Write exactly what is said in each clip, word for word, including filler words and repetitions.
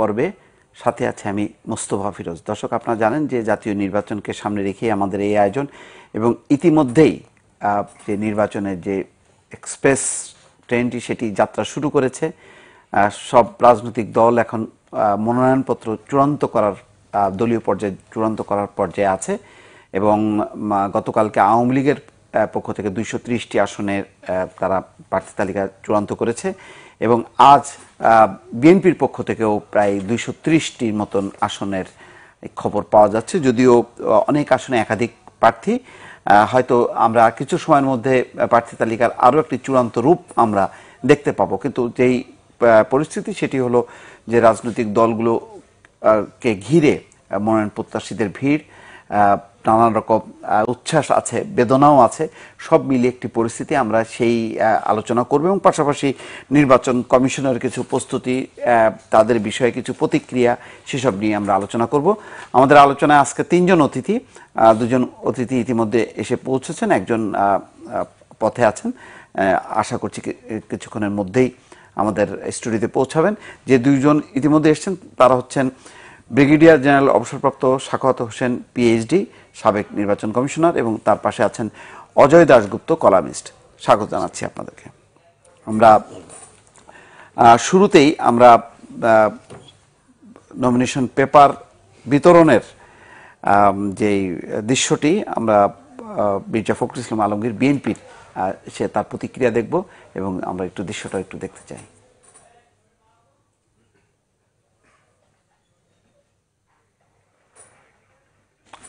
পর্বে সাথে আছি আমি মোস্তফা ফিরোজ। দর্শক আপনারা জানেন যে জাতীয় নির্বাচনকে সামনে রেখে আমাদের এই আয়োজন এবং ইতিমধ্যেই যে নির্বাচনের যে এক্সপ্রেস ট্রেনটি সেটি যাত্রা শুরু করেছে। সব রাজনৈতিক দল এখন মনোনয়নপত্র চূড়ান্ত করার দলীয় পর্যায়ে চূড়ান্ত করার পর্যায়ে আছে এবং গতকালকে আওয়ামী লীগের পক্ষ থেকে দুইশো ত্রিশটি আসনের তারা প্রার্থী তালিকা চূড়ান্ত করেছে এবং আজ বিএনপির পক্ষ থেকেও প্রায় দুইশো ত্রিশটির মতন আসনের খবর পাওয়া যাচ্ছে, যদিও অনেক আসনে একাধিক প্রার্থী। হয়তো আমরা কিছু সময়ের মধ্যে প্রার্থী তালিকার আরও একটি চূড়ান্ত রূপ আমরা দেখতে পাবো, কিন্তু যেই পরিস্থিতি সেটি হলো যে রাজনৈতিক দলগুলোকে ঘিরে মনোনয়ন প্রত্যাশীদের ভিড়, নানান রকম উচ্ছ্বাস আছে, বেদনাও আছে, সব মিলিয়ে একটি পরিস্থিতি। আমরা সেই আলোচনা করব এবং পাশাপাশি নির্বাচন কমিশনের কিছু প্রস্তুতি, তাদের বিষয়ে কিছু প্রতিক্রিয়া, সেসব নিয়ে আমরা আলোচনা করব। আমাদের আলোচনায় আজকে তিনজন অতিথি, দুজন অতিথি ইতিমধ্যে এসে পৌঁছেছেন, একজন পথে আছেন, আশা করছি কিছুক্ষণের মধ্যেই আমাদের স্টুডিওতে পৌঁছাবেন। যে দুইজন ইতিমধ্যে এসেছেন তারা হচ্ছেন ব্রিগেডিয়ার জেনারেল অবসরপ্রাপ্ত সাখাওয়াত হোসেন পিএইচডি, সাবেক নির্বাচন কমিশনার, এবং তার পাশে আছেন অজয় দাশগুপ্ত, কলামিস্ট। স্বাগত জানাচ্ছি আপনাদেরকে। আমরা শুরুতেই আমরা নমিনেশন পেপার বিতরণের যেই দৃশ্যটি আমরা মির্জা ফখরুল ইসলাম আলমগীর বিএনপির সে তার প্রতিক্রিয়া দেখব এবং আমরা একটু দৃশ্যটা একটু দেখতে চাই।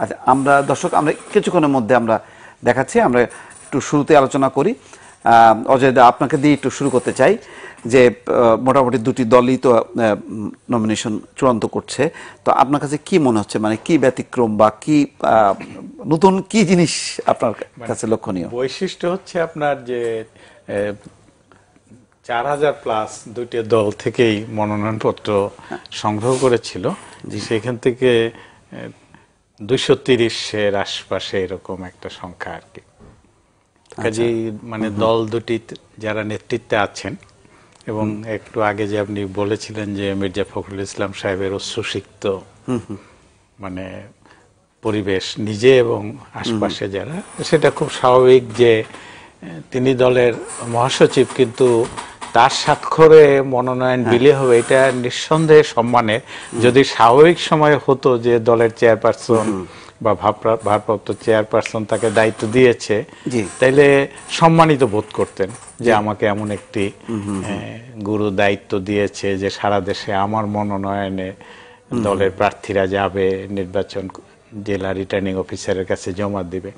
আচ্ছা, আমরা দর্শক আমরা কিছুক্ষণের মধ্যে আমরা দেখাচ্ছি। আমরা একটু শুরুতে আলোচনা করি। অজয় দা, আপনাকে দিয়ে একটু শুরু করতে চাই যে মোটামুটি দুটি দলই তো নমিনেশন চূড়ান্ত করছে, তো আপনার কাছে কি মনে হচ্ছে, মানে কি ব্যতিক্রম বা কি নতুন কি জিনিস আপনার কাছে লক্ষণীয়? বৈশিষ্ট্য হচ্ছে আপনার যে চার হাজার প্লাস দুটি দল থেকেই মনোনয়নপত্র সংগ্রহ করেছিল, সেখান থেকে দুইশো তিরিশের আশপাশে এরকম একটা সংখ্যা আর কি। কাজেই মানে দল দুটি যারা নেতৃত্বে আছেন এবং একটু আগে যে আপনি বলেছিলেন যে মির্জা ফখরুল ইসলাম সাহেবের অশ্রুসিক্ত মানে পরিবেশ নিজে এবং আশপাশে যারা, সেটা খুব স্বাভাবিক যে তিনি দলের মহাসচিব, কিন্তু তার স্বাক্ষরে মনোনয়ন বিলি হবে এটা নিঃসন্দেহে সম্মানে। যদি স্বাভাবিক সময় হতো যে দলের চেয়ারপারসন বা ভারপ্রাপ্ত চেয়ারপারসন তাকে দায়িত্ব দিয়েছে, তাইলে সম্মানিত বোধ করতেন যে আমাকে এমন একটি গুরু দায়িত্ব দিয়েছে যে সারা দেশে আমার মনোনয়নে দলের প্রার্থীরা যাবে, নির্বাচন জেলা রিটার্নিং অফিসারের কাছে জমা দিবে।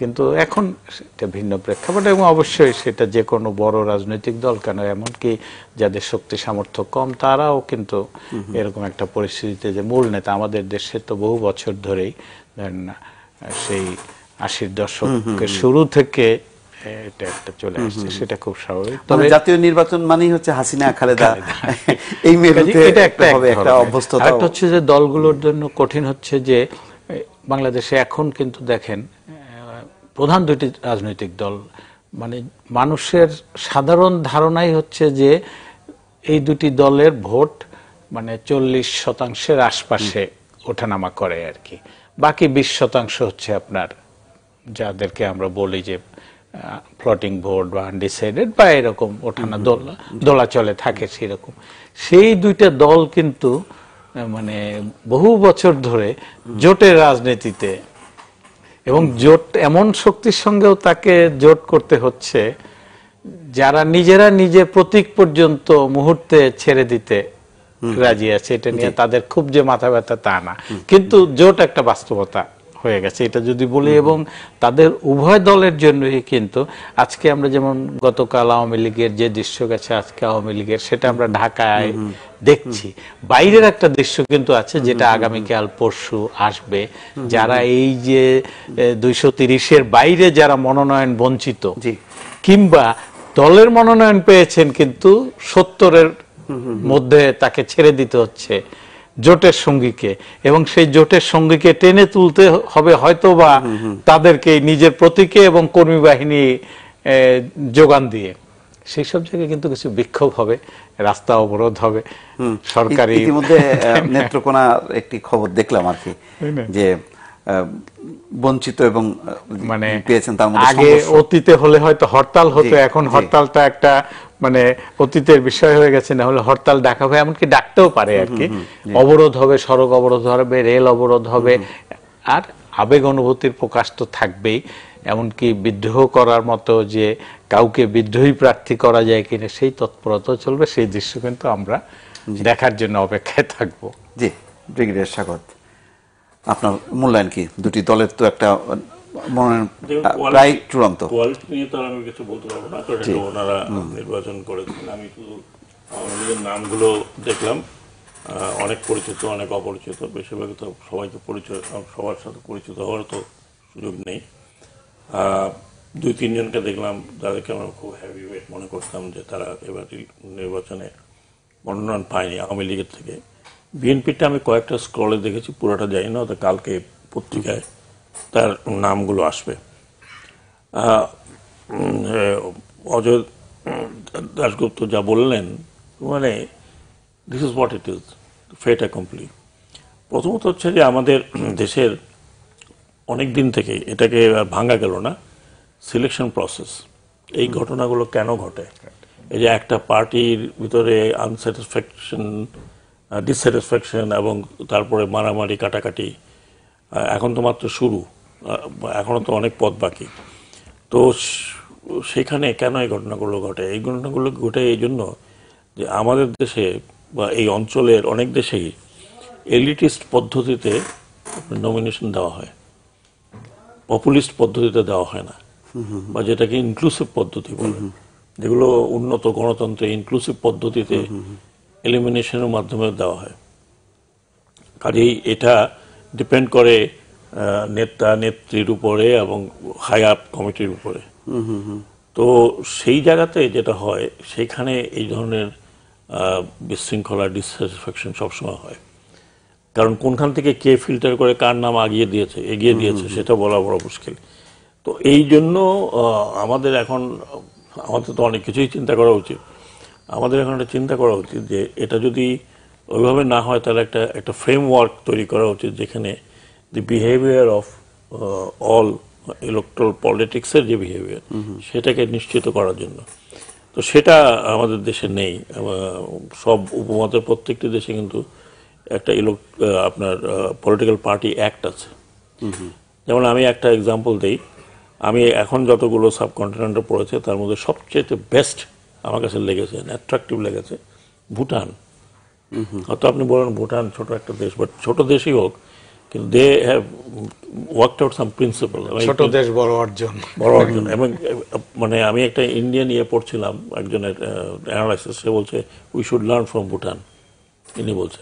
কিন্তু এখন সেটা ভিন্ন প্রেক্ষাপট এবং অবশ্যই সেটা যে কোনো বড় রাজনৈতিক দল কেন, এমনকি যাদের শক্তি সামর্থ্য কম তারাও কিন্তু এরকম একটা পরিস্থিতিতে যে মূল নেতা, আমাদের দেশে তো বহু বছর ধরেই সেই আশির দশকের শুরু থেকে এটা একটা চলে আসছে, সেটা খুব স্বাভাবিক। তবে জাতীয় নির্বাচন মানেই হচ্ছে হাসিনা খালেদা, এই মেরুতে এটা একটা হবে একটা অবস্থা। এটা হচ্ছে যে দলগুলোর জন্য কঠিন হচ্ছে যে বাংলাদেশে এখন কিন্তু দেখেন প্রধান দুটি রাজনৈতিক দল, মানে মানুষের সাধারণ ধারণাই হচ্ছে যে এই দুটি দলের ভোট মানে চল্লিশ শতাংশের আশপাশে ওঠানামা করে আর কি, বাকি বিশ শতাংশ হচ্ছে আপনার যাদেরকে আমরা বলি যে ফ্লোটিং ভোট বা আনডিসাইডেড বা এরকম ওঠানা দোলা দোলাচলে থাকে। সেরকম সেই দুইটা দল কিন্তু মানে বহু বছর ধরে জোটের রাজনীতিতে এবং জোট এমন শক্তির সঙ্গেও তাকে জোট করতে হচ্ছে যারা নিজেরা নিজে প্রতীক পর্যন্ত মুহূর্তে ছেড়ে দিতে রাজি আছে। এটা নিয়ে তাদের খুব যে মাথা ব্যথা তা না, কিন্তু জোট একটা বাস্তবতা হয়ে গেছে এটা যদি বলি। এবং তাদের উভয় দলের জন্যই কিন্তু আজকে আমরা যেমন গতকাল আওয়ামী লীগের যে দৃশ্য গেছে, আজকে আওয়ামী লীগের সেটা আমরা ঢাকায় দেখছি, বাইরের একটা দৃশ্য কিন্তু আছে যেটা আগামীকাল পরশু আসবে। যারা এই যে দুইশো তিরিশের বাইরে যারা মনোনয়ন বঞ্চিত কিংবা দলের মনোনয়ন পেয়েছেন কিন্তু সত্তরের মধ্যে তাকে ছেড়ে দিতে হচ্ছে জোটের সঙ্গীকে, এবং সেই জোটের সঙ্গীকে টেনে তুলতে হবে হয়তো বা তাদেরকে নিজের প্রতীকে এবং কর্মী বাহিনী যোগান দিয়ে, সেই সব জায়গায় কিন্তু কিছু বিক্ষোভ হবে রাস্তা অবরোধ হবে সরকারি ইতিমধ্যে নেত্রকোনা একটি খবর দেখলাম আর কি যে বঞ্চিত এবং মানে পেয়েছেন তার মধ্যে আগে অতীতে হলে হয়তো হরতাল হতো এখন হরতালটা একটা মানে অতীতের বিষয় হয়ে গেছে না হলে হরতাল ডাকা হয় এমনকি ডাকতেও পারে আর কি অবরোধ হবে সড়ক অবরোধ হবে রেল অবরোধ হবে আর আবেগ অনুভূতির প্রকাশ তো থাকবেই এমনকি বিদ্রোহ করার মতো যে কাউকে বিদ্রোহী প্রার্থী করা যায় কিনা সেই তৎপরতা চলবে সেই দৃশ্য কিন্তু আমরা দেখার জন্য অপেক্ষায় থাকব জি ব্রিগেডিয়ার স্বাগত আপনার মূল্যায়ন কি দুটি দলের তো একটা প্রায় চূড়ান্ত কোয়ালিটি নিয়ে তো আমি কিছু বলতে পারবো না কারণ ওনারা নির্বাচন করেছেন আমি শুধু আমাদের নামগুলো দেখলাম অনেক পরিচিত অনেক অপরিচিত বেশিরভাগ তো সবাইকে পরিচয় সবার সাথে পরিচিত হওয়ার তো সুযোগ নেই দুই তিন জনকে দেখলাম যাদেরকে আমরা খুব হেভি ওয়েট মনে করতাম যে তারা এবার নির্বাচনে মনোনয়ন পায়নি আওয়ামী লীগের থেকে বিএনপিটা আমি কয়েকটা স্ক্রলে দেখেছি পুরোটা যাই না তো কালকে পত্রিকায় তার নামগুলো আসবে অজয় দাশগুপ্ত যা বললেন মানে this is what it is fait accompli প্রথমত হচ্ছে যে আমাদের দেশের অনেক দিন থেকে এটাকে ভাঙা গেল না সিলেকশন প্রসেস এই ঘটনাগুলো কেন ঘটে এই যে একটা পার্টির ভিতরে আনস্যাটিসফ্যাকশন ডিসস্যাটিসফ্যাকশন এবং তারপরে মারামারি কাটাকাটি এখন তো মাত্র শুরু এখনও তো অনেক পথ বাকি তো সেখানে কেন এই ঘটনাগুলো ঘটে এই ঘটনাগুলো ঘটে এই জন্য যে আমাদের দেশে বা এই অঞ্চলের অনেক দেশেই এলিটিস্ট পদ্ধতিতে নমিনেশন দেওয়া হয় পপুলিস্ট পদ্ধতিতে দেওয়া হয় না বা যেটাকে ইনক্লুসিভ পদ্ধতি বলে যেগুলো উন্নত গণতন্ত্রে ইনক্লুসিভ পদ্ধতিতে এলিমিনেশনের মাধ্যমে দেওয়া হয় কাজেই এটা ডিপেন্ড করে নেতা নেত্রীর উপরে এবং হাই আপ কমিটির উপরে তো সেই জায়গাতে যেটা হয় সেখানে এই ধরনের বিশৃঙ্খলা ডিসস্যাটিসফ্যাকশন সবসময় হয় কারণ কোনখান থেকে কে ফিল্টার করে কার নাম আগিয়ে দিয়েছে এগিয়ে দিয়েছে সেটা বলা বড় মুশকিল তো এই জন্য আমাদের এখন আমাদের তো অনেক কিছুই চিন্তা করা উচিত আমাদের এখন একটা চিন্তা করা উচিত যে এটা যদি ওইভাবে না হয় তাহলে একটা একটা ফ্রেমওয়ার্ক তৈরি করা উচিত যেখানে the behaviour of all electoral পলিটিক্সের যে বিহেভিয়ার সেটাকে নিশ্চিত করার জন্য তো সেটা আমাদের দেশে নেই সব উপমহাদেশের প্রত্যেকটি দেশে কিন্তু একটা আপনার পলিটিক্যাল পার্টি অ্যাক্ট আছে যেমন আমি একটা এক্সাম্পল দিই আমি এখন যতগুলো সাবকন্টিনেন্টে পড়েছে তার মধ্যে সবচেয়ে বেস্ট আমার কাছে লেগেছে অ্যাট্রাকটিভ লেগেছে ভুটান হয়তো আপনি বলেন ভুটান ছোট একটা দেশ বাট ছোট দেশই হোক কিন্তু they have worked out some principle ছোট দেশ বড় অর্জন বড় অর্জন এবং মানে আমি একটা ইন্ডিয়ান ইয়ে পড়ছিলাম একজনের অ্যানালাইসিস সে বলছে we should learn from Bhutan ইনি বলছে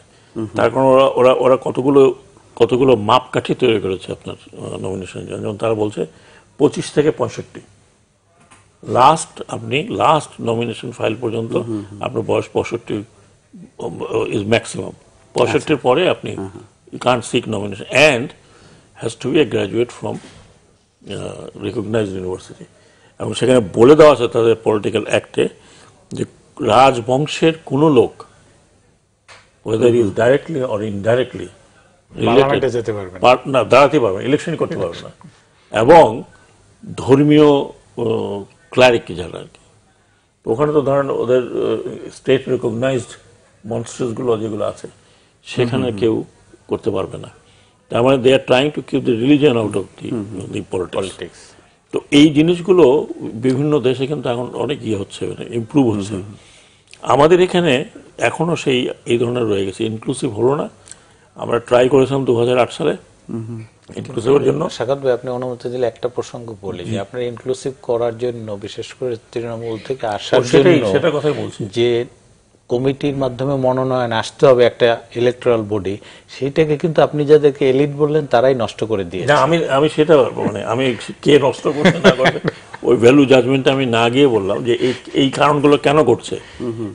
তার কারণ ওরা ওরা ওরা কতগুলো কতগুলো মাপকাঠি তৈরি করেছে আপনার নমিনেশন যেমন তারা বলছে পঁচিশ থেকে পঁয়ষট্টি লাস্ট আপনি লাস্ট নমিনেশন ফাইল পর্যন্ত আপনার বয়স পঁয়ষট্টি ইজ ম্যাক্সিমাম পঁয়ষট্টির পরে আপনি you can't seek nomination and has to be a graduate from recognised university এবং সেখানে বলে দেওয়া আছে তাদের পলিটিক্যাল অ্যাক্টে যে রাজবংশের কোনো লোক whether he is directly or indirectly related যেতে পারবে না দাঁড়াতে পারবে ইলেকশন করতে পারবে না এবং ধর্মীয় ক্লারিক যারা আর কি ওখানে তো ধরেন ওদের স্টেট রেকগনাইজড মনস্টার্সগুলো যেগুলো আছে সেখানে কেউ করতে পারবে না তার মানে they are trying to keep the religion out of the the politics তো এই জিনিসগুলো বিভিন্ন দেশে কিন্তু এখন অনেক ইয়ে হচ্ছে ইমপ্রুভ হচ্ছে আমাদের এখানে এখনও সেই এই ধরনের রয়ে গেছে ইনক্লুসিভ হলো না আমরা ট্রাই করেছিলাম দু হাজার আট সালে ইনক্লুসিভের জন্য স্বাগত ভাই আপনি অনুমতি দিলে একটা প্রসঙ্গ বলি যে আপনার ইনক্লুসিভ করার জন্য বিশেষ করে তৃণমূল থেকে আসার জন্য সেটা কথাই বলছি যে কমিটির মাধ্যমে মনোনয়ন আসতে হবে একটা ইলেকট্রাল বডি সেটাকে কিন্তু আপনি যাদেরকে এলিট বললেন তারাই নষ্ট করে দিয়েছে আমি আমি সেটা মানে আমি কে নষ্ট করতে না করতে ওই ভ্যালু জাজমেন্ট আমি না গিয়ে বললাম যে এই কারণগুলো কেন ঘটছে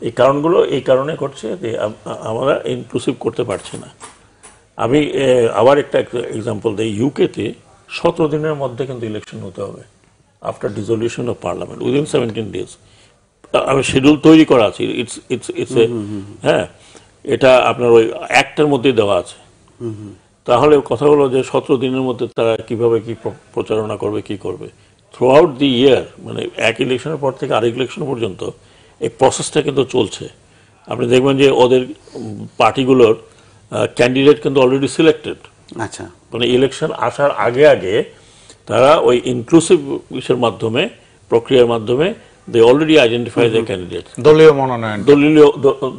এই কারণগুলো এই কারণে ঘটছে যে আমরা ইনক্লুসিভ করতে পারছি না আমি আবার একটা এক্সাম্পল দিই ইউকেতে সতেরো দিনের মধ্যে কিন্তু ইলেকশন হতে হবে after dissolution of parliament within seventeen days schedule তৈরি করা আছে ইটস ইটস ইটস হ্যাঁ এটা আপনার ওই একটার মধ্যে দেওয়া আছে তাহলে কথা হলো যে সতেরো দিনের মধ্যে তারা কিভাবে কি প্রচারণা করবে কি করবে থ্রু আউট দি ইয়ার মানে এক ইলেকশনের পর থেকে আরেক ইলেকশন পর্যন্ত এই প্রসেসটা কিন্তু চলছে আপনি দেখবেন যে ওদের পার্টিগুলোর ক্যান্ডিডেট কিন্তু অলরেডি সিলেক্টেড আচ্ছা মানে ইলেকশন আসার আগে আগে তারা ওই ইনক্লুসিভ বিষয়ের মাধ্যমে প্রক্রিয়ার মাধ্যমে they already identify their candidates দলীয় মনোনয়ন দলীয়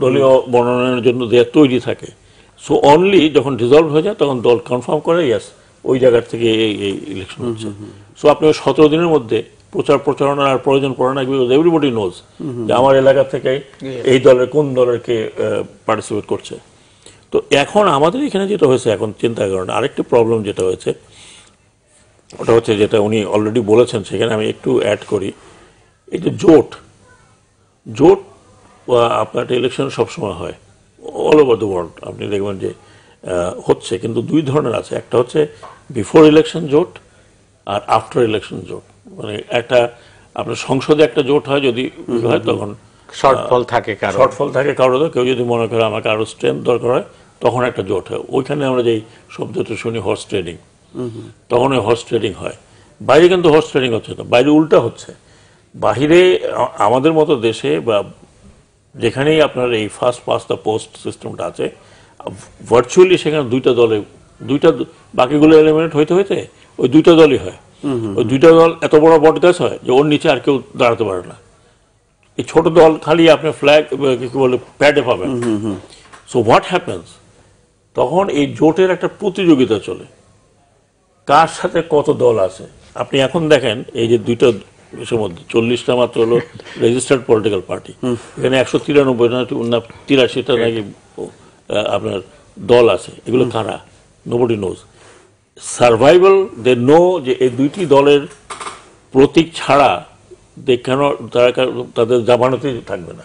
দলীয় মনোনয়নের জন্য যে তৈরি থাকে সো অনলি যখন ডিসলভ হয়ে যায় তখন দল কনফার্ম করে यस ওই জায়গা থেকে এই এই ইলেকশন হচ্ছে সো আপনি সতেরো দিনের মধ্যে প্রচার প্রচারণার প্রয়োজন পড়ে না বিকজ এভরিবডি নোজ যে আমার এলাকা থেকে এই দলের কোন দলকে পার্টিসিপেট করছে তো এখন আমাদের এখানে যেটা হয়েছে এখন চিন্তা করেন আরেকটা প্রবলেম যেটা হয়েছে ওটা হচ্ছে যেটা উনি অলরেডি বলেছেন সেখানে আমি একটু অ্যাড করি এই যে জোট জোট আপনার ইলেকশন সব সময় হয় অল ওভার দ্য ওয়ার্ল্ড আপনি দেখবেন যে হচ্ছে কিন্তু দুই ধরনের আছে একটা হচ্ছে বিফোর ইলেকশন জোট আর আফটার ইলেকশন জোট মানে একটা আপনার সংসদে একটা জোট হয় যদি হয় তখন শর্টফল থাকে কারণ শর্টফল থাকে কারণ কেউ যদি মনে করে আমাকে আরো স্ট্রেংথ দরকার হয় তখন একটা জোট হয় ওইখানে আমরা যেই শব্দটা শুনি হর্স ট্রেডিং তখন ওই হর্স ট্রেডিং হয় বাইরে কিন্তু হর্স ট্রেডিং হচ্ছে না বাইরে উল্টা হচ্ছে বাহিরে আমাদের মতো দেশে বা যেখানেই আপনার এই ফার্স্ট পাস্ট দা পোস্ট সিস্টেমটা আছে ভার্চুয়ালি সেখানে দুইটা দলে দুইটা বাকিগুলো এলিমিনেট হইতে হইতে ওই দুইটা দলই হয় ওই দুইটা দল এত বড় বটগাছ হয় যে ওর নিচে আর কেউ দাঁড়াতে পারে না এই ছোট দল খালি আপনি ফ্ল্যাগ কি বলে প্যাডে পাবেন সো হোয়াট হ্যাপেন্স তখন এই জোটের একটা প্রতিযোগিতা চলে কার সাথে কত দল আছে আপনি এখন দেখেন এই যে দুইটা মধ্যে চল্লিশটা মাত্র হলো রেজিস্টার্ড পলিটিক্যাল পার্টি এখানে একশো তিরানব্বই না তিরাশিটা নাকি আপনার দল আছে এগুলো কারা nobody knows survival they know যে এই দুইটি দলের প্রতীক ছাড়া দেখানো তারা তাদের জামানতে থাকবে না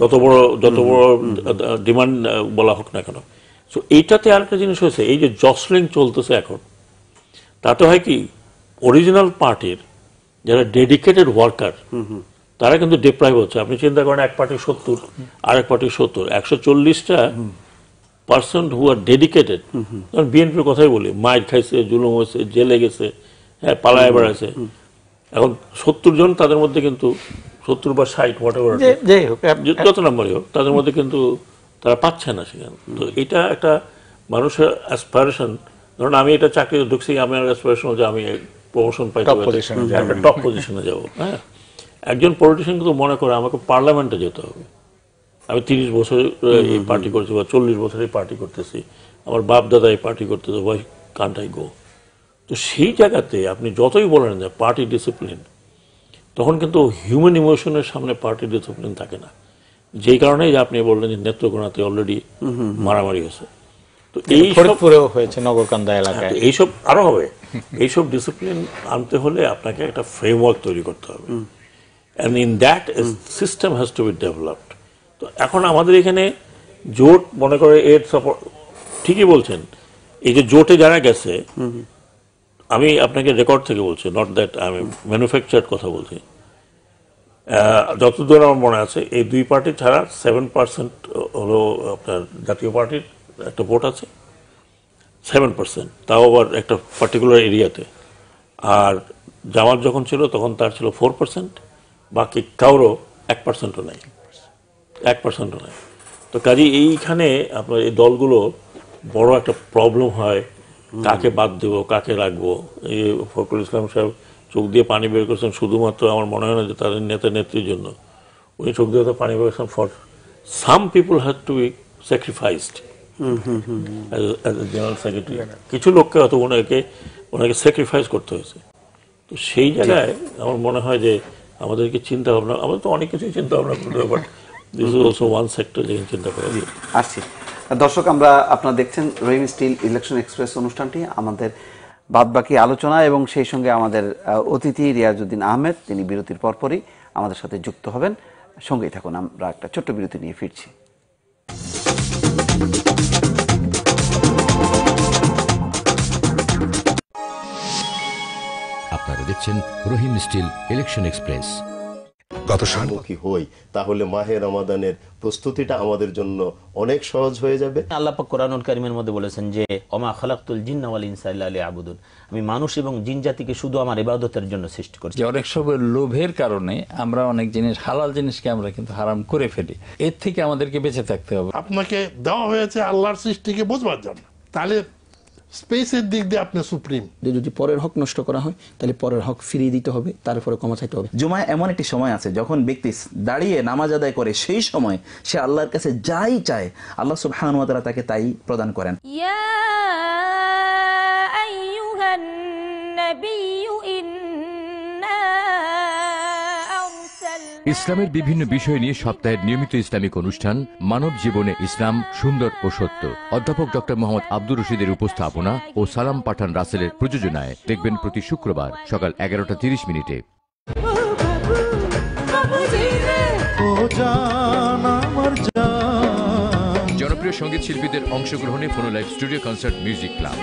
যত বড় যত বড় ডিমান্ড বলা হোক না কেন সো এইটাতে আরেকটা জিনিস হয়েছে এই যে জসলিং চলতেছে এখন তাতে হয় কি অরিজিনাল পার্টির যারা ডেডিকেটেড ওয়ার্কার তারা কিন্তু ডিপ্রাইভ হচ্ছে আপনি চিন্তা করেন এক পার্টি সত্তর আর এক পার্টি সত্তর একশো চল্লিশটা পার্সেন্ট হু আর ডেডিকেটেড কারণ বিএনপির কথাই বলি মাইর খাইছে জুলুম হয়েছে জেলে গেছে হ্যাঁ পালায় বেড়াচ্ছে এখন সত্তর জন তাদের মধ্যে কিন্তু সত্তর বা ষাট হোয়াট এভার যত নম্বরই হোক তাদের মধ্যে কিন্তু তারা পাচ্ছে না সেখানে তো এটা একটা মানুষের অ্যাসপারেশন ধরুন আমি এটা চাকরিতে ঢুকছি আমার অ্যাসপারেশন হচ্ছে আমি প্রমোশন পাইতে একটা টপ পজিশনে যাবো হ্যাঁ একজন পলিটিশিয়ান কিন্তু মনে করে আমাকে পার্লামেন্টে যেতে হবে আমি তিরিশ বছর এই পার্টি করছি বা চল্লিশ বছর এই পার্টি করতেছি আমার বাপ দাদা এই পার্টি করতেছে ভাই কান্টাই গো তো সেই জায়গাতে আপনি যতই বলেন যে পার্টি ডিসিপ্লিন তখন কিন্তু হিউম্যান ইমোশনের সামনে পার্টি ডিসিপ্লিন থাকে না যেই কারণেই যে আপনি বললেন যে নেত্রকোনাতে অলরেডি মারামারি হয়েছে তো এই পুরো হয়েছে নগরকান্দা এলাকায় এইসব আরো হবে এইসব ডিসিপ্লিন আনতে হলে আপনাকে একটা ফ্রেমওয়ার্ক তৈরি করতে হবে and in that system has to be developed তো এখন আমাদের এখানে জোট মনে করে এর সাপোর্ট ঠিকই বলছেন এই যে জোটে যারা গেছে আমি আপনাকে রেকর্ড থেকে বলছি নট দ্যাট আমি ম্যানুফ্যাকচার্ড কথা বলছি যতদূর আমার মনে আছে এই দুই পার্টি ছাড়া সেভেন পার্সেন্ট হলো আপনার জাতীয় পার্টির একটা ভোট আছে সেভেন পার্সেন্ট তাও আবার একটা পার্টিকুলার এরিয়াতে আর জামাত যখন ছিল তখন তার ছিল ফোর পার্সেন্ট বাকি কারো এক পার্সেন্টও নেই এক পার্সেন্টও নেই তো কাজেই এইখানে আপনার এই দলগুলো বড় একটা প্রবলেম হয় কাকে বাদ দেবো কাকে রাখবো এই ফখরুল ইসলাম সাহেব চোখ দিয়ে পানি বের করেছেন শুধুমাত্র আমার মনে হয় না যে তাদের নেতা নেত্রীর জন্য উনি চোখ দিয়ে তো পানি বের করেছেন for some people had to be sacrificed general secretary কিছু লোককে হয়তো ওনাকে ওনাকে স্যাক্রিফাইস করতে হয়েছে তো সেই জায়গায় আমার মনে হয় যে আমাদেরকে চিন্তা ভাবনা আমরা তো অনেক কিছুই চিন্তা ভাবনা করতে হবে but this is also one sector যেখানে চিন্তা করা যায় আসছি দর্শক আমরা আপনারা দেখছেন রহিম স্টিল ইলেকশন এক্সপ্রেস অনুষ্ঠানটি আমাদের বাদবাকি আলোচনা এবং সেই সঙ্গে আমাদের অতিথি রিয়াজউদ্দিন আহমেদ তিনি বিরতির পরপরই আমাদের সাথে যুক্ত হবেন সঙ্গেই থাকুন আমরা একটা ছোট্ট বিরতি নিয়ে ফিরছি আপনারা দেখছেন রহিম স্টিল ইলেকশন এক্সপ্রেস গত সম্মুখী হই তাহলে মাহে রমাদানের প্রস্তুতিটা আমাদের জন্য অনেক সহজ হয়ে যাবে। আল্লাহ পাক কোরআনুল কারীমের মধ্যে বলেছেন যে ওমা খালাকতুল জিন্না ওয়াল ইনসা ইল্লা লিয়াবুদুন, আমি মানুষ এবং জিন জাতিকে শুধু আমার ইবাদতের জন্য সৃষ্টি করেছি। অনেক সময় লোভের কারণে আমরা অনেক জিনিস হালাল জিনিসকে আমরা কিন্তু হারাম করে ফেলি, এর থেকে আমাদেরকে বেঁচে থাকতে হবে। আপনাকে দেওয়া হয়েছে আল্লাহর সৃষ্টিকে বোঝবার জন্য, তাহলে স্পেসের দিক দিয়ে আপনি সুপ্রিম। যদি পরের হক নষ্ট করা হয় তাহলে পরের হক ফিরিয়ে দিতে হবে, তারপরে ক্ষমা চাইতে হবে। জুমায় এমন একটি সময় আছে যখন ব্যক্তি দাঁড়িয়ে নামাজ আদায় করে, সেই সময় সে আল্লাহর কাছে যাই চায় আল্লাহ সুবহানাহু ওয়া তাআলা তাকে তাই প্রদান করেন। ইয়া আইয়ুহান নাবিয়্যু ইন্না আরসালনা। ইসলামের বিভিন্ন বিষয় নিয়ে সপ্তাহের নিয়মিত ইসলামিক অনুষ্ঠান মানব জীবনে ইসলাম সুন্দর ও সত্য, অধ্যাপক ডক্টর মোহাম্মদ আব্দুর রশিদের উপস্থাপনা ও সালাম পাঠান রাসেলের প্রযোজনায় দেখবেন প্রতি শুক্রবার সকাল এগারোটা তিরিশ মিনিটে। জনপ্রিয় সঙ্গীত শিল্পীদের অংশগ্রহণে phono live studio concert music club.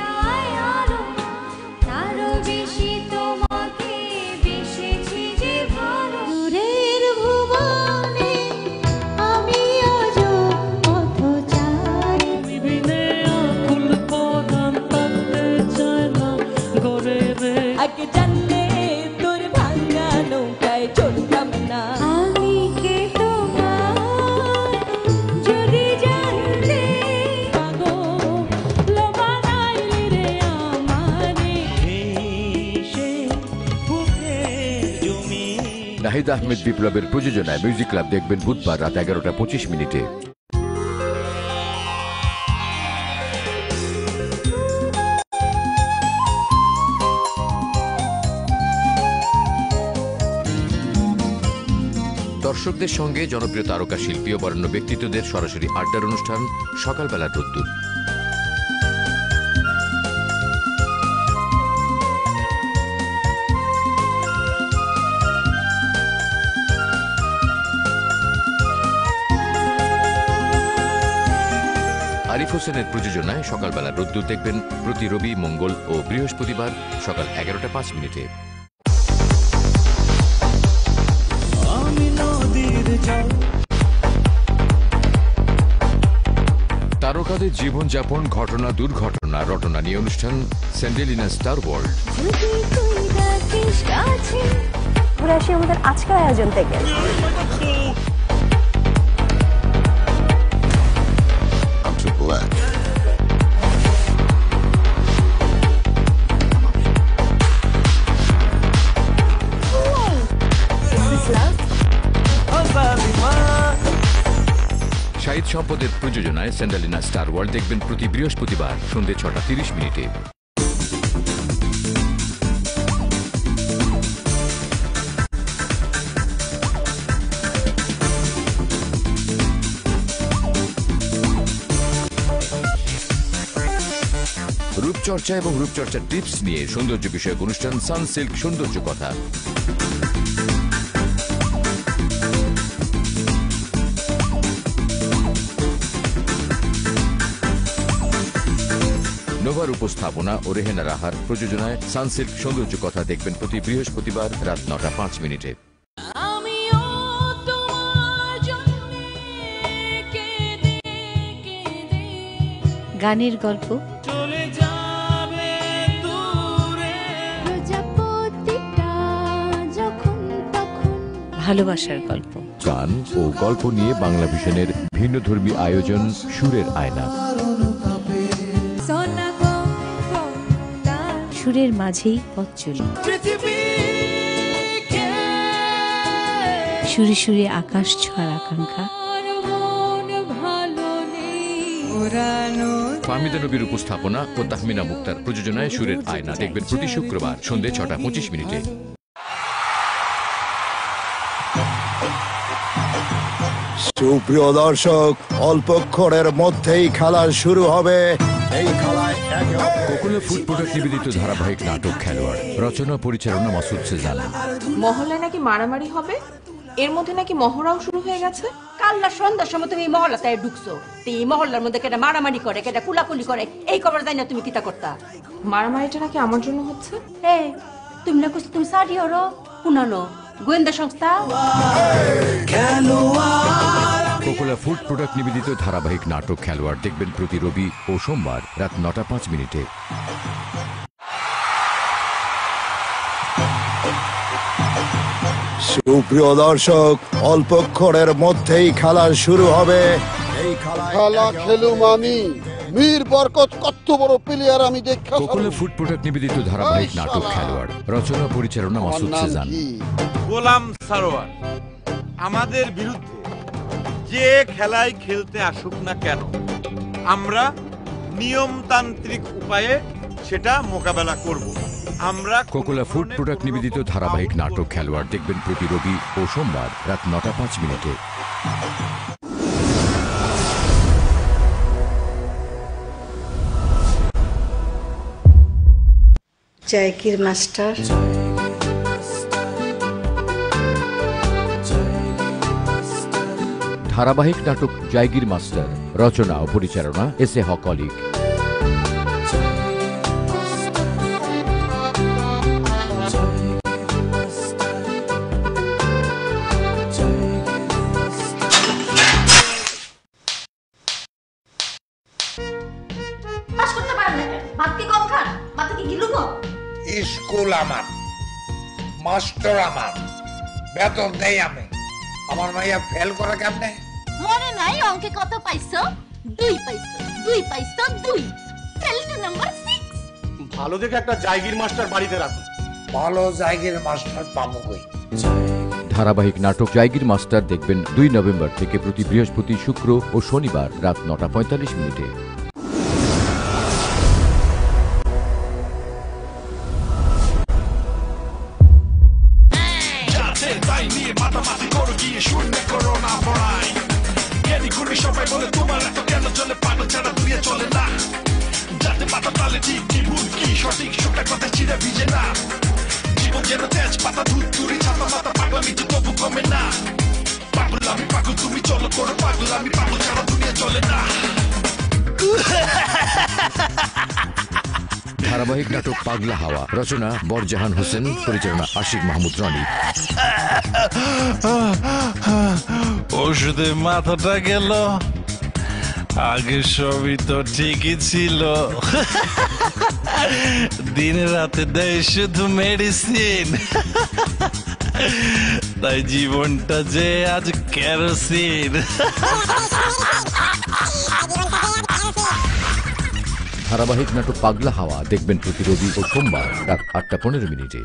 Nahid Ahmed বিপ্লবের প্রযোজনায় মিউজিক ক্লাব দেখবেন বুধবার রাত এগারোটা পঁচিশ মিনিটে। দর্শকদের সঙ্গে জনপ্রিয় তারকা শিল্পী ও বরেণ্য ব্যক্তিত্বদের সরাসরি আড্ডার অনুষ্ঠান সকালবেলা রোদ্দুর। আরিফ হোসেনের প্রযোজনায় সকালবেলা রোদ্দুর দেখবেন প্রতি রবি, মঙ্গল ও বৃহস্পতিবার সকাল এগারোটা পাঁচ মিনিটে। তারকাদের জীবনযাপন, ঘটনা, দুর্ঘটনা, রটনা নিয়ে অনুষ্ঠান স্যান্ডেলিনা স্টার ওয়ার্ল্ড। ঘুরে আসি আমাদের আজকের আয়োজন থেকে। শাহিদ সম্পদের প্রযোজনায় স্যান্ডেলিনা স্টার ওয়ার্ল্ড দেখবেন প্রতি বৃহস্পতিবার সন্ধ্যে ছটা তিরিশ মিনিটে। রূপচর্চা এবং রূপচর্চা টিপস নিয়ে সৌন্দর্য বিষয়ক অনুষ্ঠান সান সিল্ক সৌন্দর্য কথা। নোভার উপস্থাপনা ও রেহেনা রাহার প্রযোজনায় সানসিল্ক সৌন্দর্য কথা দেখবেন প্রতি বৃহস্পতিবার রাত নটা পাঁচ মিনিটে। গানের গল্প, ভালোবাসার গল্প, গান ও গল্প নিয়ে বাংলা ভিশনের ভিন্নধর্মী আয়োজন সুরের আয়না। সুরের মাঝেই পথ চলি, সুরে সুরে আকাশ ছোঁয়ার আকাঙ্ক্ষা। ফাহমিদা নবীর উপস্থাপনা ও তাহমিনা মুক্তার প্রযোজনায় সুরের আয়না দেখবেন প্রতি শুক্রবার সন্ধ্যে ছটা পঁচিশ মিনিটে। সুপ্রিয় দর্শক, অল্পক্ষণের মধ্যেই খেলা শুরু হবে। এই খেলায় কোকোলা ফুড প্রোডাক্ট নিবেদিত ধারাবাহিক নাটক খেলোয়াড়, রচনা পরিচালনা মাসুদ সেজান। মহল্লায় নাকি মারামারি হবে, এর মধ্যে নাকি মহড়াও শুরু হয়ে গেছে। কাল না সন্ধ্যার সময় তুমি এই মহল্লাতে ঢুকছো, এই মহল্লার মধ্যে কেটা মারামারি করে, কেটা কুলাকুলি করে, এই খবর জানি না তুমি কিতা করতা। মারামারিটা নাকি আমার জন্য হচ্ছে। এই তুমি না কইছো তুমি সাড়ি ওরো পুনানো গোয়েন্দা সংস্থা কোকোলা ফুড প্রোডাক্ট নিবেদিত ধারাবাহিক নাটক খেলোয়াড় দেখবেন প্রতি রবি ও সোমবার রাত নটা পাঁচ মিনিটে। সুপ্রিয় দর্শক, অল্পক্ষণের মধ্যেই খেলা শুরু হবে। এই খেলা খেলুম আমি, মীর বরকত কত বড় প্লেয়ার আমি দেখা। কোকোলা ফুড প্রোডাক্ট নিবেদিত ধারাবাহিক নাটক খেলোয়াড়, রচনা পরিচালনা মাসুদ সেজান, গোলাম সারোয়ার। আমাদের বিরুদ্ধে যে খেলায় খেলতে আসুক না কেন, আমরা নিয়মতান্ত্রিক উপায়ে সেটা মোকাবেলা করব। আমরা কোকোলা ফুড প্রোডাক্ট নিবেদিত ধারাবাহিক নাটক খেলোয়াড় দেখবেন প্রতি রবি ও সোমবার রাত নটা পাঁচ মিনিটে। জাকির মাস্টার, ধারাবাহিক নাটক জায়গির মাস্টার, রচনা ও পরিচালনা এস এ হক অলীক। স্কুল আমার, মাস্টার আমার, বেতন দেই আমি। আমার মাইয়া ফেল করে কেমনে? মনে নাই অঙ্কে কত পাইছো? দুই পাইছো, দুই পাইছো, দুই। ফেলটা নাম্বার ছয়। ভালো দেখে একটা জায়গির মাস্টার বাড়িতে রাখো। ভালো জায়গির মাস্টার পাবো কই? ধারাবাহিক নাটক জায়গির মাস্টার দেখবেন দুই নভেম্বর থেকে প্রতি বৃহস্পতি, শুক্র ও শনিবার রাত নটা পঁয়তাল্লিশ মিনিটে। ধারাবাহিক নাটক পাগলা হাওয়া, রচনা বরজাহান হোসেন, পরিচালনা আশিক মাহমুদ রনি। ওষুধে মাথাটা গেল, আগে সবই তো ঠিকই ছিল, দিন রাতে দেয় শুধু মেডিসিন, তাই জীবনটা যে আজ কেরোসিন। ধারাবাহিক নাটক পাগলা হাওয়া দেখবেন প্রতি রবি ও সোমবার রাত আটটা পনেরো মিনিটে।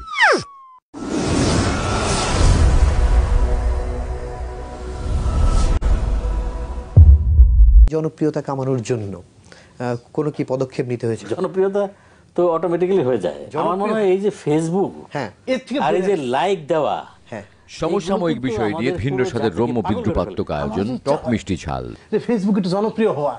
জনপ্রিয়তা কামানোর জন্য কোনো কি পদক্ষেপ নিতে হয়েছে? জনপ্রিয়তা তো অটোমেটিক্যালি হয়ে যায়। আমার মনে হয় এই যে ফেসবুক, হ্যাঁ, আর এই যে লাইক দেওয়া, হ্যাঁ, সমসাময়িক বিষয় নিয়ে ভিন্ন স্বাদের রম্য বিদ্রুপাত্মক আয়োজন টক মিষ্টি ঝাল। ফেসবুকে তো জনপ্রিয় হওয়া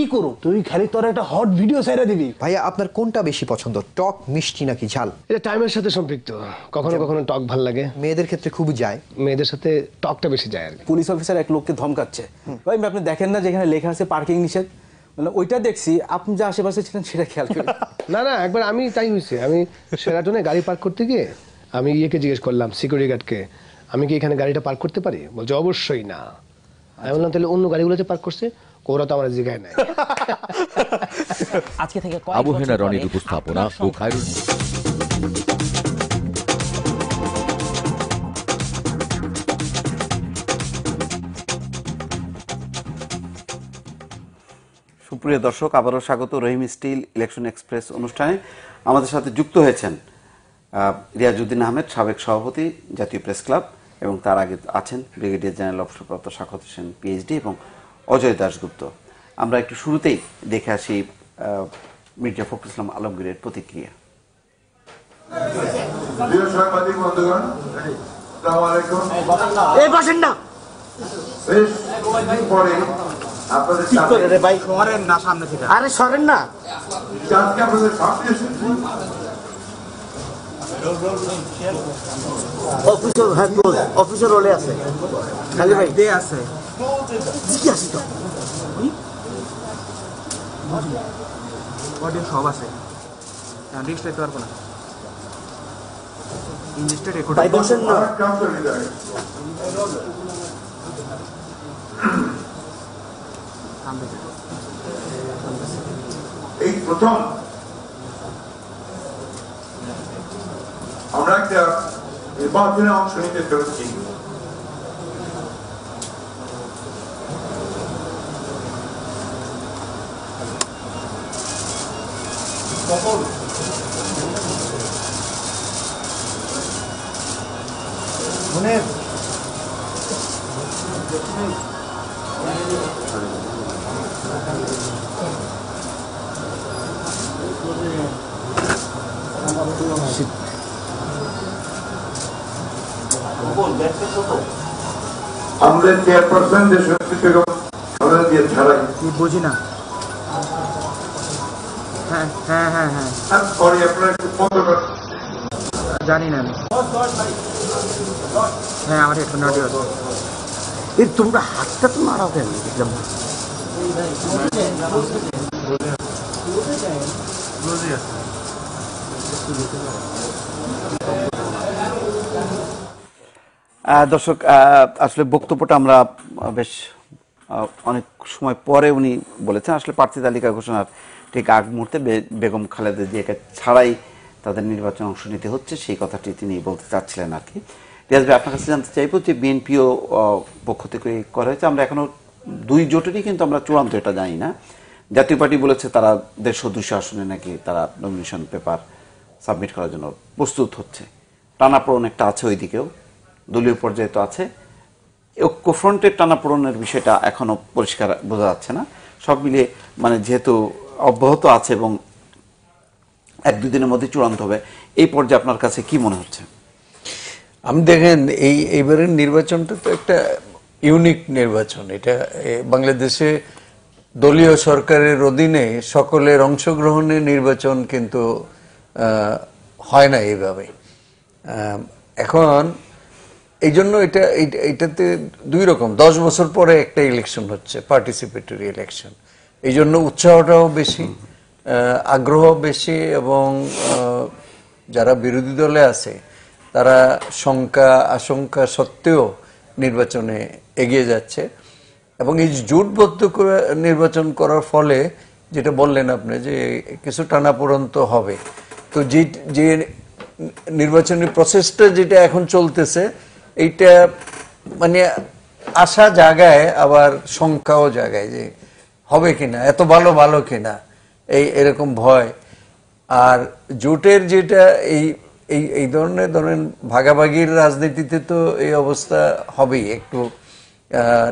কি করো তুই? খালি তোর একটা হট ভিডিও ছেড়ে দিবি। ভাইয়া, আপনার কোনটা বেশি পছন্দ, টক মিষ্টি নাকি ঝাল? এটা টাইমের সাথে সম্পৃক্ত। কখনো কখনো টক ভালো লাগে, মেয়েদের ক্ষেত্রে খুব যায়, মেয়েদের সাথে টকটা বেশি যায়। আর পুলিশ অফিসার এক লোককে ধমকাচ্ছে, ভাই আপনি দেখেন না যেখানে লেখা আছে পার্কিং নিষেধ? মানে ওইটা দেখছি, আপনি যা আশেপাশে ছিলেন সেটা খেয়াল করেন না? না, একবার আমি তাই হয়েছে, আমি সেরাটনে গাড়ি পার্ক করতে গিয়ে আমি ইয়েকে জিজ্ঞেস করলাম, সিকিউরিটি গার্ডকে, আমি কি এখানে গাড়িটা পার্ক করতে পারি? বলছে অবশ্যই না। আমি বললাম তাহলে অন্য গাড়িগুলোতে পার্ক করছে। আবু হেনা রনির উপস্থাপনা ও খায়রুল সুপ্রিয় দর্শক, আবারও স্বাগত। রহিম স্টিল ইলেকশন এক্সপ্রেস অনুষ্ঠানে আমাদের সাথে যুক্ত হয়েছেন রিয়াজউদ্দিন আহমেদ, সাবেক সভাপতি জাতীয় প্রেস ক্লাব, এবং তার আগে আছেন ব্রিগেডিয়ার জেনারেল অবসরপ্রাপ্ত সাখাওয়াত হোসেন পিএইচডি এবং অজয় দাশগুপ্ত। আমরা একটু শুরুতেই দেখে আসি মির্জা ফখরুল ইসলাম আলমগীরের প্রতিক্রিয়া। সব আছে, রিক্স নিতে পারবো না। By motion, no. हमने चेयरपर्सन देशभक्ति के हमने दिया था ये बोझना हाँ हाँ हाँ हाँ और ये अपने फोटो कर जानी ना है हमारे इतना डियर ये तुम का हाथ तक मारा होगा एकदम दर्शक आसले बक्तव्यटा आमरा बेश अनेक समय परे उनी बोलेছেন आसले প্রার্থী তালিকা ঘোষণার ঠিক আগ মুহূর্তে বেগম খালেদা জিয়াকে ছাড়াই তাদের নির্বাচন অংশ নিতে হচ্ছে সেই কথাটি তিনি বলতে চাচ্ছিলেন আর কি রিয়াজ ভাই আপনার কাছে জানতে চাইবো যে বিএনপিও পক্ষ থেকে করা হয়েছে আমরা এখনো দুই জোটেরই কিন্তু আমরা চূড়ান্ত এটা জানি না জাতীয় পার্টি বলেছে তারা দেড়শো দুইশো আসনে নাকি তারা নমিনেশন পেপার সাবমিট করার জন্য প্রস্তুত হচ্ছে টানাপোড়েন একটা আছে ওইদিকেও দলীয় পর্যায়ে তো আছে ঐক্য ফ্রন্টের টানাপোড়েনের বিষয়টা এখনো পরিষ্কার বোঝা যাচ্ছে না সব মিলে মানে যেহেতু অব্যাহত আছে এবং এক দুই দিনের মধ্যে চূড়ান্ত হবে এই পর্যায়ে আপনার কাছে কি মনে হচ্ছে আমি দেখেন এই এবারের নির্বাচনটা তো একটা ইউনিক নির্বাচন এটা বাংলাদেশে দলীয় সরকারের অধীনে সকলের অংশগ্রহণে নির্বাচন কিন্তু হয় না এইভাবে এখন এইজন্য এটা এটাতে দুই রকম দশ বছর পরে একটা ইলেকশন হচ্ছে পার্টিসিপেটরি ইলেকশন এইজন্য উৎসাহটাও বেশি আগ্রহ বেশি এবং যারা বিরোধী দলে আছে তারা শঙ্কা আশঙ্কা সত্ত্বেও নির্বাচনে এগিয়ে যাচ্ছে এবং এই জোটবদ্ধ নির্বাচন করার ফলে যেটা বললেন আপনি যে কিছু টানাপোড়েন তো হবে তো যে যে নির্বাচনী প্রসেসটা যেটা এখন চলতেছে এটা মানে আশা জাগায় আবার সংখ্যাও জাগায় যে হবে কিনা এত ভালো ভালো কিনা এই এরকম ভয় আর জোটের যেটা এই এই এই ধরনের ধরেন ভাগাভাগির রাজনীতিতে তো এই অবস্থা হবেই একটু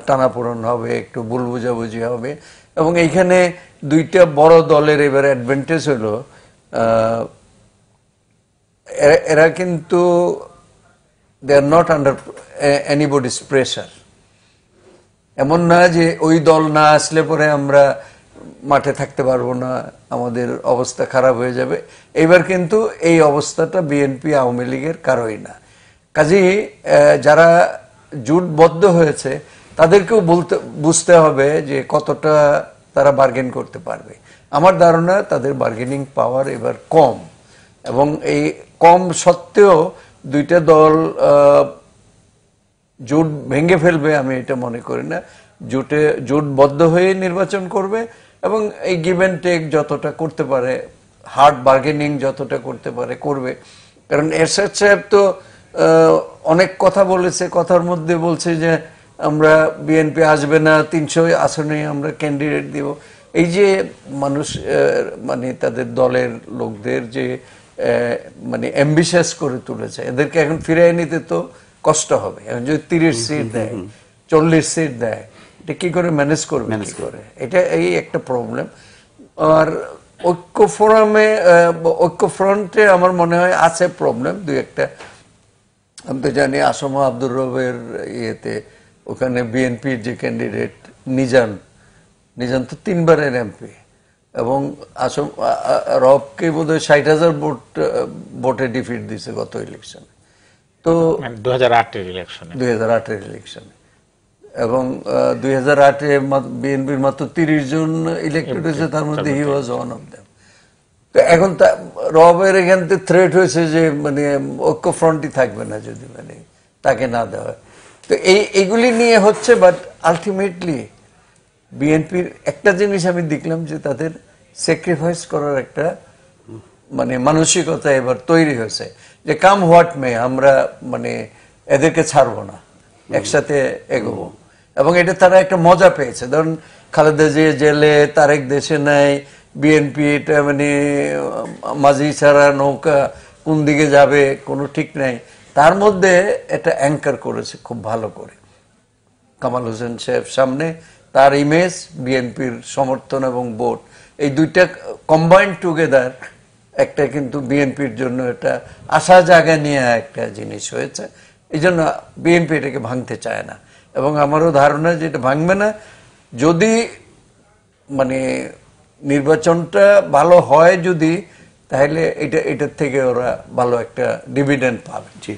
টানাপোড়েন হবে একটু ভুল বোঝাবুঝি হবে এবং এইখানে দুইটা বড় দলের এবারে অ্যাডভান্টেজ হলো এরা কিন্তু they are not under anybody's pressure এমন না যে ওই দল না আসলে পরে আমরা মাঠে থাকতে পারবো না আমাদের অবস্থা খারাপ হয়ে যাবে এবার কিন্তু এই অবস্থাটা বিএনপি আওয়ামী লীগের কারোই না কাজেই যারা জোটবদ্ধ হয়েছে তাদেরকেও বলতে বুঝতে হবে যে কতটা তারা বার্গেন করতে পারবে আমার ধারণা তাদের বার্গেনিং পাওয়ার এবার কম এবং এই কম সত্ত্বেও দুইটা দল জোট ভেঙে ফেলবে আমি এটা মনে করি না জোটে জোটবদ্ধ হয়ে নির্বাচন করবে এবং এই গিভ এন্ড টেক যতটা করতে পারে হার্ড বার্গেনিং যতটা করতে পারে করবে কারণ এরশাদ সাহেব তো অনেক কথা বলেছে কথার মধ্যে বলছে যে আমরা বিএনপি আসবে না তিনশো আসনে আমরা ক্যান্ডিডেট দিব এই যে মানুষ মানে তাদের দলের লোকদের যে মানে অ্যাম্বিশাস করে তুলেছে এদেরকে এখন ফিরিয়ে নিতে তো কষ্ট হবে এখন যদি তিরিশ সিট দেয় চল্লিশ সিট দেয় এটা কি করে ম্যানেজ করবে ম্যানেজ করে এটা এই একটা প্রবলেম আর ঐক্য ফোরামে ঐক্য ফ্রন্টে আমার মনে হয় আছে প্রবলেম দুই একটা আমি তো জানি আসম আব্দুর রবের ইয়েতে ওখানে বিএনপির যে ক্যান্ডিডেট নিজান নিজান তো তিনবারের এমপি এবং আসম রবকে বোধহয় ষাট হাজার ভোট ভোটে ডিফিট দিয়েছে গত ইলেকশনে তো দু হাজার আটের ইলেকশনে দুই হাজার আটের ইলেকশনে এবং দুই হাজার আটে বিএনপির মাত্র তিরিশ জন ইলেকটেড হয়েছে তার মধ্যে he was one of them तो एकों ता रॉबेर एकांत थ्रेट हुए से जो मने ओको फ्रंटी थाक बना जो दी मने ताके ना दवा तो ए एगुली नहीं है होच्छे बट अल्टीमेटली बीएनपी एक तरह निशा में दिखलाम जो तादेर सेक्रिफाइस करो एक तरह मने मानुषिक होता है बर तो ही रही हो से जो काम व्हाट में हमरा मने ऐसे के छार बोना एक साथे एक हो एवं ये तारा एक मौजा पे है दरन खालदाजी जेले तारेक देशे नहीं बीएनपी इटे मने मज़ी चरा नौका कुंडी के जावे कोनो ठीक नहीं तार मुद्दे ऐटा एंकर कोरे से खूब भालो कोरे कमल हुसैन शेफ सामने तार इमेज बीएनपी समर्थन एवं बोर्ड ये दुइटा कंबाइन टुगेदर एक टा किन्तु बीएनपी जोनो ऐटा आशा जागा नहीं है एक टा जिनिस हुए चा इजना बीएनपी इटे के भांगते चाहे ना एवं हमारो धारणा जेट भांग में ना जोधी मने निर्वाचनটা ভালো হয় যদি তাহলে এটা এটা থেকে ওরা ভালো একটা ডিভিডেন্ড পাবে জি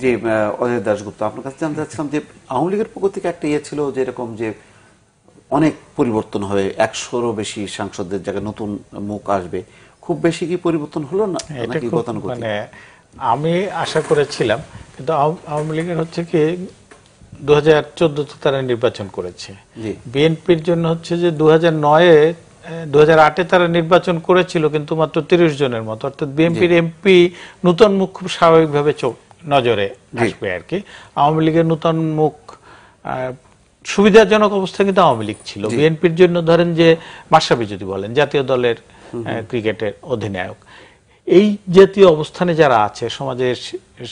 জি অজয় দাশগুপ্ত আপনার কাছে জানতে চাচ্ছিলাম যে আওয়ামী লীগের পক্ষ থেকে একটা ইয়ে ছিল যে এরকম যে অনেক পরিবর্তন হবে একশোরও বেশি সাংসদদের জায়গায় নতুন মুখ আসবে খুব বেশি কি পরিবর্তন হলো না নাকি গতানুগতিক মানে আমি আশা করেছিলাম কিন্তু আওয়ামী লীগের হচ্ছে কি दो हज़ार चौदह তো তারা নির্বাচন করেছে বিএনপির জন্য হচ্ছে যে दो हज़ार नौ এ दो हज़ार आठ এ তারা নির্বাচন করেছিল কিন্তু মাত্র तीस জনের মত অর্থাৎ বিএনপির এমপি নতুন মুখ খুব স্বাভাবিকভাবে চোখ নজরে আসবে আর কি আওয়ামী লীগের নতুন মুখ সুবিধাজনক অবস্থা কিন্তু আওয়ামী লীগ ছিল বিএনপির জন্য ধরেন যে মাশরাফি যদি বলেন জাতীয় দলের ক্রিকেটের অধিনায়ক এই জাতীয় অবস্থানে যারা আছে সমাজের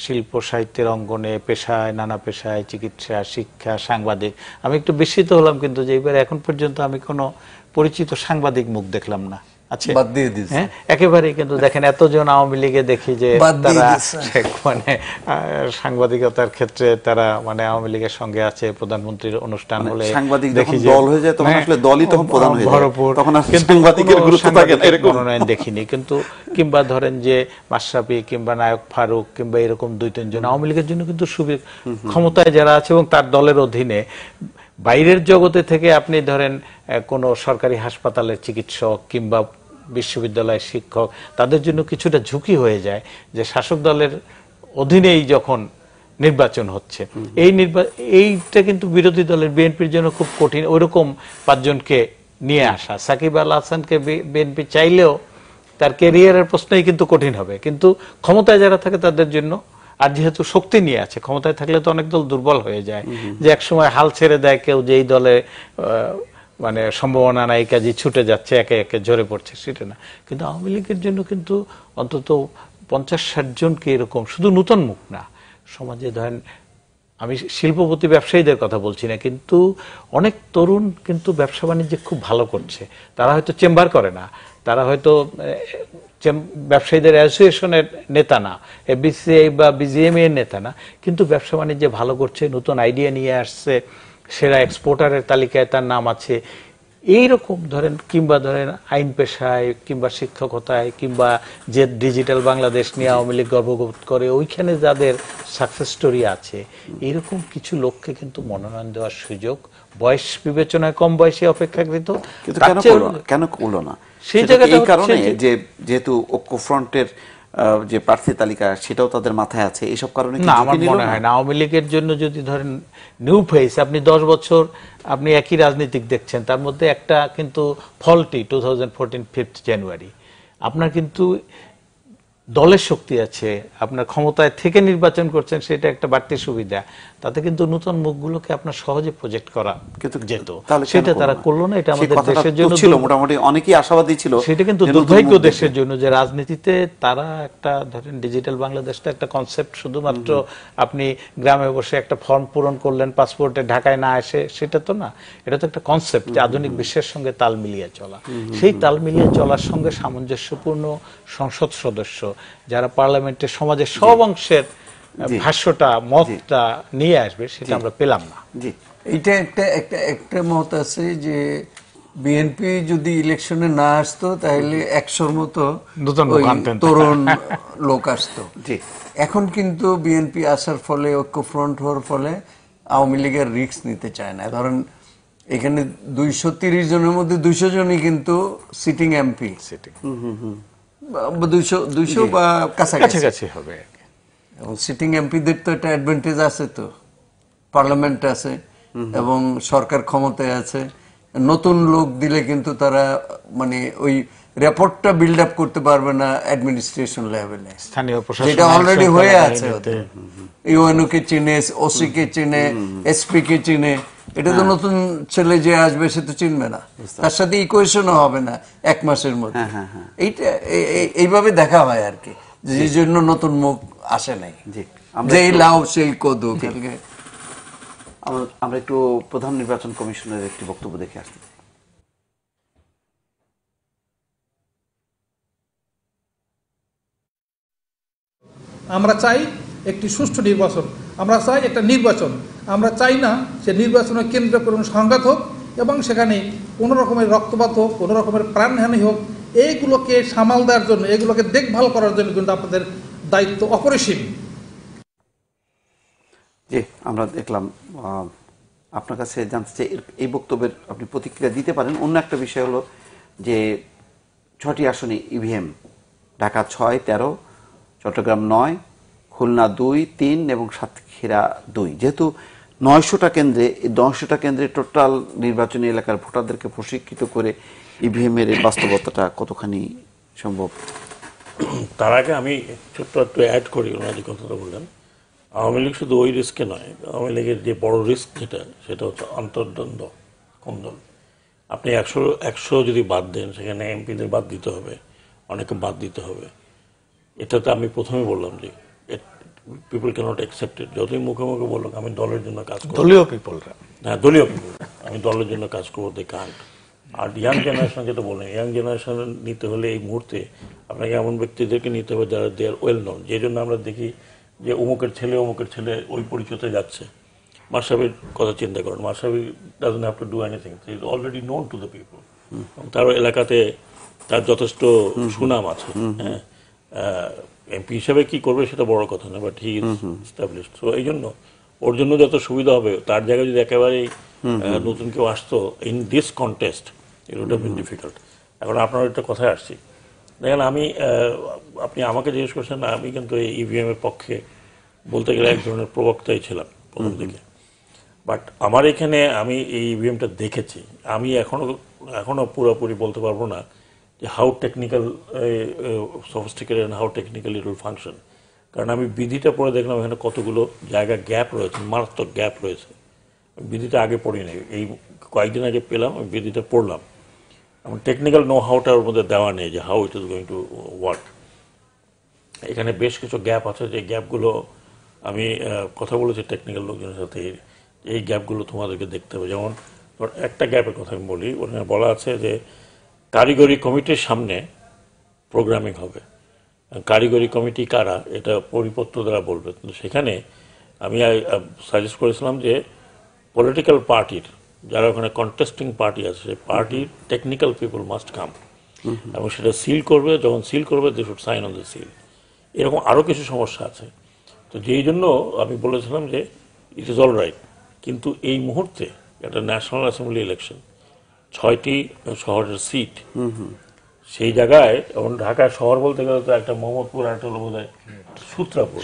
শিল্প সাহিত্যের অঙ্গনে পেশায় নানা পেশায় চিকিৎসা শিক্ষা সাংবাদিক আমি একটু বিস্মিত হলাম কিন্তু যে এবারে এখন পর্যন্ত আমি কোনো পরিচিত সাংবাদিক মুখ দেখলাম না আচ্ছা বাদ দিয়ে দিয়েছে হ্যাঁ একেবারে কিন্তু দেখেন এতজন আওয়ামী লীগে দেখি যে তারা মানে সাংবাদিকতার ক্ষেত্রে তারা মানে আওয়ামী লীগের সঙ্গে আছে প্রধানমন্ত্রীর অনুষ্ঠান হলে সাংবাদিক দেখি দল হয়ে যায় তখন আসলে দলই তখন প্রধান হয়ে যায় তখন আসলে সাংবাদিকের গুরুত্ব থাকে না এরকম নয় দেখিনি কিন্তু কিংবা ধরেন যে মাশরাফি কিংবা নায়ক ফারুক কিংবা এরকম দুই তিনজন আওয়ামী লীগের জন্য কিন্তু সুবি ক্ষমতায় যারা আছে এবং তার দলের অধীনে বাইরের জগতে থেকে আপনি ধরেন কোন সরকারি হাসপাতালের চিকিৎসক কিংবা বিশ্ববিদ্যালয়ের শিক্ষক তাদের জন্য কিছুটা ঝুঁকি হয়ে যায় যে শাসক দলের অধীনেই যখন নির্বাচন হচ্ছে এই নির্বাচন এইটা কিন্তু বিরোধী দলের বিএনপির জন্য খুব কঠিন ওইরকম পাঁচজনকে নিয়ে আসা সাকিব আল হাসানকে বিএনপি চাইলেও তার ক্যারিয়ারের প্রশ্নই কিন্তু কঠিন হবে কিন্তু ক্ষমতায় যারা থাকে তাদের জন্য আর যেহেতু শক্তি নিয়ে আছে ক্ষমতায় থাকলে তো অনেক দল দুর্বল হয়ে যায় যে এক সময় হাল ছেড়ে দেয় কেউ যেই দলে মানে সম্ভাবনা নাই কাজে ছুটে যাচ্ছে একে একে ঝরে পড়ছে সেটা না কিন্তু আওয়ামী লীগের জন্য কিন্তু অন্তত পঞ্চাশ ষাট জনকে এরকম শুধু নতুন মুখ না সমাজে ধরেন আমি শিল্পপতি ব্যবসায়ীদের কথা বলছি না কিন্তু অনেক তরুণ কিন্তু ব্যবসা বাণিজ্য খুব ভালো করছে তারা হয়তো চেম্বার করে না তারা হয়তো ব্যবসায়ীদের অ্যাসোসিয়েশনের নেতা না এবিসিআই বা বিজিএমএ এর নেতা না কিন্তু ব্যবসা বাণিজ্য ভালো করছে নতুন আইডিয়া নিয়ে আসছে সেরা এক্সপোর্টারের তালিকায় তার নাম আছে এই রকম ধরেন কিংবা ধরেন আইন পেশায় কিংবা শিক্ষকতায় কিংবা যে ডিজিটাল বাংলাদেশ নিয়ে আওয়ামী লীগ গর্ববোধ করে ওইখানে যাদের সাকসেস স্টোরি আছে এরকম কিছু লোককে কিন্তু মনোনয়ন দেওয়ার সুযোগ বয়স বিবেচনায় কম বয়সে অপেক্ষাকৃত কিন্তু কেন করলো কেন করলো না সেই জায়গাটা এই কারণে যে যেহেতু ঐক্য ফ্রন্টের যে প্রার্থী তালিকা সেটাও তাদের মাথায় আছে এই সব কারণে কি আমার মনে হয় না আওয়ামী লীগের জন্য যদি ধরেন নিউ ফেস আপনি দশ বছর আপনি একই রাজনৈতিক দেখছেন তার মধ্যে একটা কিন্তু ফলটি দুই হাজার চৌদ্দ পাঁচ জানুয়ারি আপনার কিন্তু দলের শক্তি আছে আপনার ক্ষমতায় থেকে নির্বাচন করছেন সেটা একটা বাড়তি সুবিধা তাতে কিন্তু নতুন মুখগুলোকে আপনার সহজে প্রজেক্ট করা কিন্তু যেত সেটা তারা করলো না এটা আমাদের দেশের জন্য ছিল মোটামুটি অনেকেই আশাবাদী ছিল সেটা কিন্তু দুর্ভাগ্য দেশের জন্য যে রাজনীতিতে তারা একটা ধরেন ডিজিটাল বাংলাদেশটা একটা কনসেপ্ট শুধুমাত্র আপনি গ্রামে বসে একটা ফর্ম পূরণ করলেন পাসপোর্টে ঢাকায় না এসে সেটা তো না এটা তো একটা কনসেপ্ট যে আধুনিক বিশ্বের সঙ্গে তাল মিলিয়ে চলা সেই তাল মিলিয়ে চলার সঙ্গে সামঞ্জস্যপূর্ণ সংসদ সদস্য যারা পার্লামেন্টে সমাজের সব অংশের ভাষ্যটা মতটা নিয়ে আসবে সেটা আমরা পেলাম না জি এটা একটা একটা একটা মত আছে যে বিএনপি যদি ইলেকশনে না আসতো তাহলে একশোর মতো তরুণ লোক আসতো জি এখন কিন্তু বিএনপি আসার ফলে ঐক্যফ্রন্ট হওয়ার ফলে আওয়ামী লীগের রিস্ক নিতে চায় না ধরেন এখানে দুইশো তিরিশ জনের মধ্যে দুইশো জনই কিন্তু sitting MP sitting hmm hmm দুইশো দুইশো বা কাছাকাছি কাছাকাছি হবে এবং সিটিং এমপি দের তো একটা অ্যাডভান্টেজ আছে তো পার্লামেন্ট আছে এবং সরকার ক্ষমতায় আছে নতুন লোক দিলে কিন্তু তারা মানে ওই রেপোর্টটা বিল্ড আপ করতে পারবে না অ্যাডমিনিস্ট্রেশন লেভেলে স্থানীয় প্রশাসন যেটা অলরেডি হয়ে আছে ইউএনও কে চিনে ওসি কে চিনে এসপি কে চিনে এটা তো নতুন ছেলে যে আসবে সে তো চিনবে না তার সাথে ইকুয়েশনও হবে না এক মাসের মধ্যে এইটা এইভাবে দেখা হয় আর কি যে জন্য নতুন মুখ আসে নাই জি আমরা এই লাউ সেই কোদো কালকে আমরা একটু প্রধান নির্বাচন কমিশনারের একটি বক্তব্য দেখে আসছি আমরা চাই একটি সুষ্ঠু নির্বাচন আমরা চাই একটা নির্বাচন আমরা চাই না যে নির্বাচনের কেন্দ্র কোনো সংঘাত হোক এবং সেখানে কোনো রকমের রক্তপাত হোক কোনো রকমের প্রাণহানি হোক এইগুলোকে সামাল দেওয়ার জন্য এইগুলোকে দেখভাল করার জন্য কিন্তু আপনাদের দায়িত্ব অপরিসীম জি আমরা দেখলাম আপনার কাছে জানতে চাই এই বক্তব্যের আপনি প্রতিক্রিয়া দিতে পারেন অন্য একটা বিষয় হলো যে ছয়টি আসনে ইভিএম ঢাকা ছয় তেরো চট্টগ্রাম নয় খুলনা দুই তিন এবং সাতক্ষীরা দুই যেহেতু নয়শোটা কেন্দ্রে দশশোটা কেন্দ্রে টোটাল নির্বাচনী এলাকার ভোটারদেরকে প্রশিক্ষিত করে ইভিএম এর বাস্তবতাটা কতখানি সম্ভব তার আগে আমি ছোট্ট একটু অ্যাড করি ওনাদের কথাটা বললাম আওয়ামী লীগ শুধু ওই রিস্কে নয় আওয়ামী লীগের যে বড় রিস্ক যেটা সেটা হচ্ছে অন্তর্দ্বন্দ্ব কোন্দল আপনি একশো একশো যদি বাদ দেন সেখানে এমপিদের বাদ দিতে হবে অনেকে বাদ দিতে হবে এটা তো আমি প্রথমে বললাম যে পিপল ক্যানট অ্যাকসেপ্টেড যতই মুখে মুখে বলুক আমি দলের জন্য কাজ করব দলীয় পিপলরা হ্যাঁ দলীয় পিপল আমি দলের জন্য কাজ করবো they can't R young generation যেটা বলেন ইয়াং জেনারেশন নিতে হলে এই মুহূর্তে আপনাকে এমন ব্যক্তিদেরকে নিতে হবে যারা দে আর ওয়েল নোন যে জন্য আমরা দেখি যে অমুকের ছেলে অমুকের ছেলে ওই পরিচয়তে যাচ্ছে মাসাবির কথা চিন্তা করেন Masabi doesn't have to do anything he is already known to the people তার এলাকাতে তার যথেষ্ট সুনাম আছে হ্যাঁ এমপি হিসেবে কি করবে সেটা বড় কথা না but he is established so এই জন্য ওর জন্য যত সুবিধা হবে তার জায়গায় যদি একেবারে নতুন কেউ আসতো in this contest it would have been difficult এখন আপনার একটা কথায় আসছি দেখেন আমি আপনি আমাকে জিজ্ঞেস করছেন আমি কিন্তু এই ইভিএম এর পক্ষে বলতে গেলে এক ধরনের প্রবক্তাই ছিলাম প্রথম থেকে বাট আমার এখানে আমি এই ইভিএমটা দেখেছি আমি এখনো এখনো পুরোপুরি বলতে পারবো না how technical uh, uh, sophisticated and how technically it will function কারণ আমি বিধিটা পড়ে দেখলাম এখানে কতগুলো জায়গা গ্যাপ রয়েছে মারাত্মক গ্যাপ রয়েছে বিধিটা আগে পড়িনি এই কয়েকদিন আগে পেলাম আমি বিধিটা পড়লাম আমার টেকনিক্যাল নো হাউটা ওর মধ্যে দেওয়া নেই যে how it is going to work এখানে বেশ কিছু গ্যাপ আছে যে গ্যাপগুলো আমি কথা বলেছি টেকনিক্যাল লোকজনের সাথে এই গ্যাপগুলো তোমাদেরকে দেখতে হবে যেমন একটা গ্যাপের কথা আমি বলি ওখানে বলা আছে যে কারিগরি কমিটির সামনে প্রোগ্রামিং হবে কারিগরি কমিটি কারা এটা পরিপত্র দ্বারা বলবে কিন্তু সেখানে আমি সাজেস্ট করেছিলাম যে পলিটিক্যাল পার্টির যারা ওখানে কন্টেস্টিং পার্টি আছে সেই পার্টির টেকনিক্যাল পিপল মাস্ট কাম এবং সেটা সিল করবে যখন সিল করবে they should sign on the seal এরকম আরও কিছু সমস্যা আছে তো যেই জন্য আমি বলেছিলাম যে ইট ইজ অল রাইট কিন্তু এই মুহূর্তে একটা ন্যাশনাল অ্যাসেম্বলি ইলেকশন ছয়টি শহরের সিট সেই জায়গায় এখন ঢাকা শহর বলতে গেলে তো একটা মোহাম্মদপুর আর একটা হলো বোধ হয় সূত্রাপুর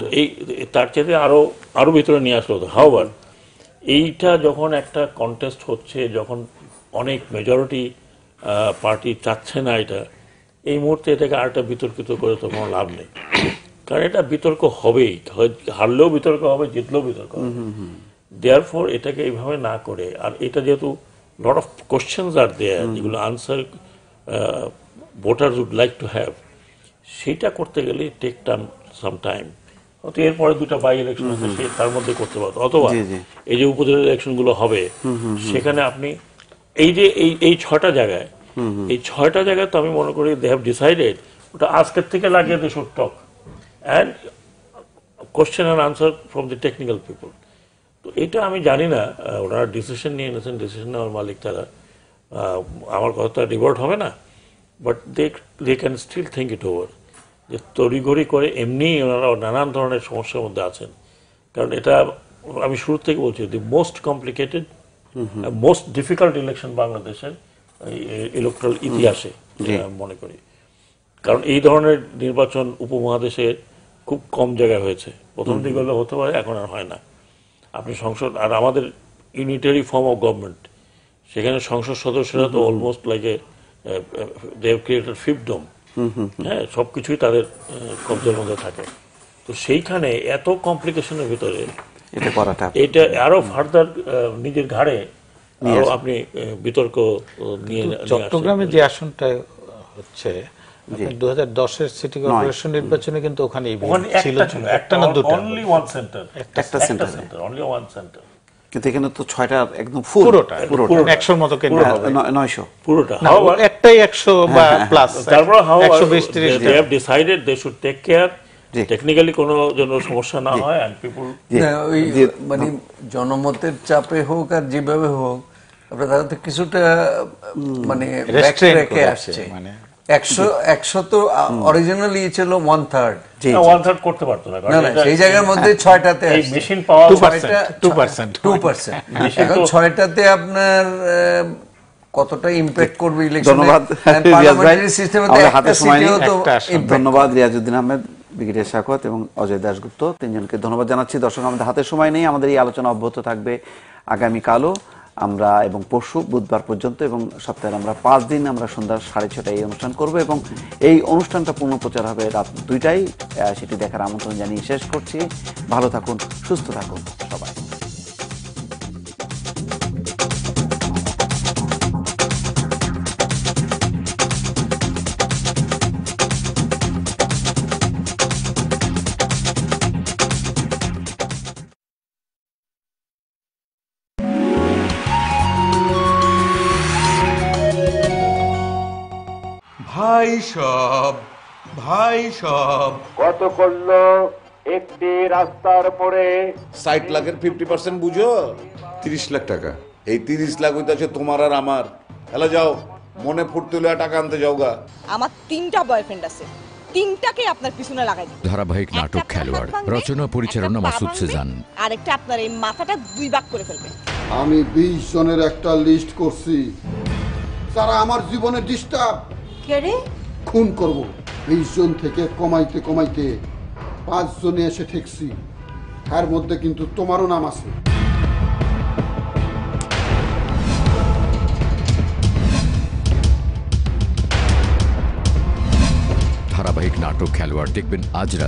তো এই তার চাইতে আরও আরও ভিতরে নিয়ে আসলো হতো হাওয়ার এইটা যখন একটা কন্টেস্ট হচ্ছে যখন অনেক মেজরিটি পার্টি চাচ্ছে না এটা এই মুহূর্তে এটাকে আরটা বিতর্কিত করে তো কোনো লাভ নেই কারণ এটা বিতর্ক হবেই হারলেও বিতর্ক হবে জিতলেও বিতর্ক হবে দেয়ারফর এটাকে এইভাবে না করে আর এটা যেহেতু lot of questions are there যেগুলো answer uh, voters would like to have সেটা করতে গেলে take time some time অতএব এরপরে দুটো বাই ইলেকশন আছে সেই তার মধ্যে করতে পারতো অথবা এই যে উপজেলা ইলেকশনগুলো হবে সেখানে আপনি এই যে এই এই ছয়টা জায়গায় এই ছয়টা জায়গায় তো আমি মনে করি they have decided ওটা আজকের থেকে লাগিয়ে দে short talk and question and answer from the technical people তো এটা আমি জানি না ওনারা ডিসিশন নিয়ে এনেছেন ডিসিশন নেওয়ার মালিক তারা আমার কথা রিভোর্ট হবে না but they they can still think it over যে তড়িঘড়ি করে এমনি ওনারা নানান ধরনের সমস্যার মধ্যে আছেন কারণ এটা আমি শুরু থেকে বলছি the most complicated most difficult election বাংলাদেশের ইলেকট্রাল ইতিহাসে মনে করি কারণ এই ধরনের নির্বাচন উপমহাদেশে খুব কম জায়গায় হয়েছে প্রথম দিকে হতে পারে এখন আর হয় না আপনি সংসদ আর আমাদের ইউনিটারি ফর্ম অফ গভর্নমেন্ট সেখানে সংসদ সদস্যরা তো almost like they have created fiefdom হ্যাঁ সবকিছুই তাদের কবজার মধ্যে থাকে তো সেইখানে এত কমপ্লিকেশনের ভিতরে এটা করাটা এটা আরো ফার্দার নিজের ঘাড়ে আরো আপনি বিতর্ক নিয়ে চট্টগ্রামে যে আসনটা হচ্ছে আপনি দুই হাজার দশ এর সিটি কর্পোরেশন নির্বাচনে কিন্তু ওখানে ছিল একটা না দুটো অনলি ওয়ান সেন্টার একটা সেন্টার অনলি ওয়ান সেন্টার কিন্তু এখানে তো ছয়টা একদম ফুল পুরোটা একশো এর মতো কেন্দ্র হবে নয়শো পুরোটা একটাই একশো বা প্লাস তারপর হাউ একশো বিশ ত্রিশ they have decided they should take care technically কোনো জন্য সমস্যা না হয় এন্ড পিপল মানে জনমতের চাপে হোক আর যেভাবে হোক আপনারা তো কিছুটা মানে ব্যাকট্র্যাকে আসছে মানে একশো একশো তো অরিজিনালি ছিল এক থার্ড জি এক থার্ড করতে পারতো না কারণ সেই জায়গার মধ্যে ছয়টাতে এই মেশিন পাওয়ার ছয়টা দুই পার্সেন্ট দুই পার্সেন্ট এখন ছয়টাতে আপনার কতটা ইমপ্যাক্ট করবে ইলেকশন ধন্যবাদ পার্লামেন্টারি সিস্টেমে একটা সিটিও তো ধন্যবাদ রিয়াজউদ্দিন আহমেদ বিগিরে শাকওয়াত এবং অজয় দাশগুপ্ত তিনজনকে ধন্যবাদ জানাচ্ছি দর্শক আমাদের হাতে সময় নেই আমাদের এই আলোচনা অব্যাহত থাকবে আগামী কালও আমরা এবং পরশু বুধবার পর্যন্ত এবং সপ্তাহে আমরা পাঁচ দিন আমরা সন্ধ্যা সাড়ে ছটায় এই অনুষ্ঠান করব এবং এই অনুষ্ঠানটা পুনঃপ্রচার হবে রাত দুইটায় সেটি দেখার আমন্ত্রণ জানিয়ে শেষ করছি ভালো থাকুন সুস্থ থাকুন সবাই কত করলো একটি রাস্তার পরে ষাট লাখের পঞ্চাশ শতাংশ বুঝো ত্রিশ লাখ টাকা এই ত্রিশ লাখ হইতাছে তোমার আর আমার চলে যাও মনে ফুটতুলা টাকা আনতে যাওগা আমার তিনটা বয়ফ্রেন্ড আছে তিনটাকে আপনার পিছনে লাগাই দিই ধারাবাহিক নাটক খেলোয়াড় রচনা পরিচালনা মাসুদ সেজান আরেকটা আপনার এই মাথাটা দুই ভাগ করে ফেলবে আমি বিশ জনের একটা লিস্ট করছি যারা আমার জীবনে ডিস্টার্ব করে খুন করব বিশ জন থেকে কমাইতে কমাইতে পাঁচ জনে এসে ঠেকছি তার মধ্যে কিন্তু তোমারও নাম আছে ধারাবাহিক নাটক খেলোয়াড় দেখবেন আজ রাত